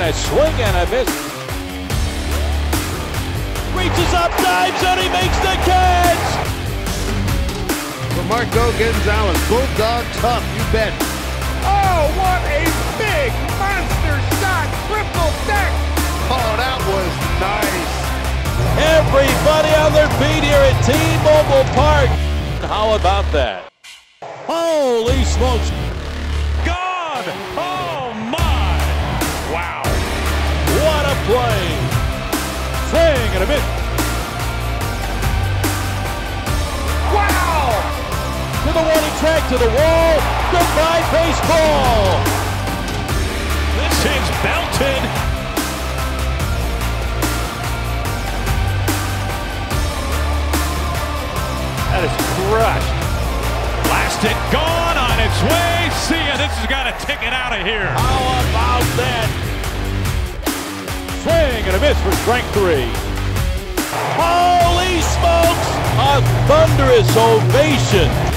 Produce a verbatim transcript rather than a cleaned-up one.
A swing and a miss. Reaches up, dives, and he makes the catch! For Marco Gonzalez, Bulldog tough, you bet. Oh, what a big monster shot! Triple deck! Oh, that was nice. Everybody on their feet here at T-Mobile Park. How about that? Holy smokes! God! Oh my! Wow! What a play! Swing and a miss. Wow! To the warning track, to the wall. Goodbye, baseball. This is belted. That is crushed. Blasted, gone on its way. See ya, this has got to tick it out of here. How about that? Swing and a miss for strike three. Holy smokes! A thunderous ovation.